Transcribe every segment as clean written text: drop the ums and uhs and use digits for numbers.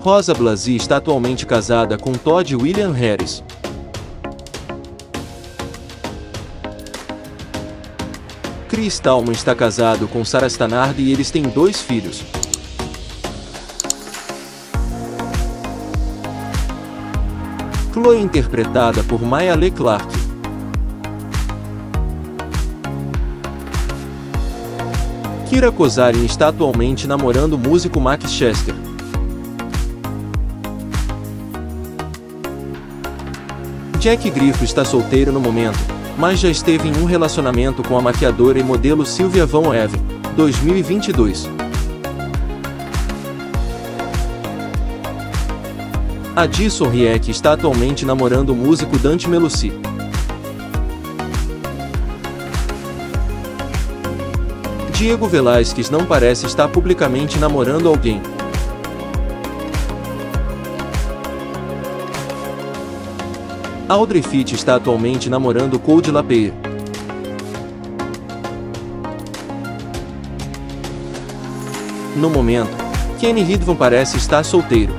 Rosa Blasi está atualmente casada com Todd William Harris. Chris Tallman está casado com Sarah Stanard e eles têm 2 filhos. Chloe, interpretada por Maya Le Clark. Kira Kosarin está atualmente namorando o músico Max Chester. Jack Griffo está solteiro no momento, mas já esteve em um relacionamento com a maquiadora e modelo Sylvia Von Weave, 2022. Addison Riecke está atualmente namorando o músico Dante Melucci. Diego Velázquez não parece estar publicamente namorando alguém. Audrey Fitch está atualmente namorando Cody Lapea. No momento, Kenny Hidvon parece estar solteiro.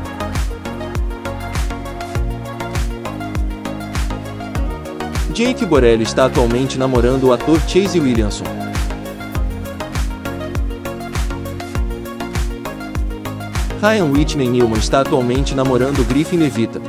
Jake Borelli está atualmente namorando o ator Chase Williamson. Ryan Whitney Newman está atualmente namorando Griffin Evita.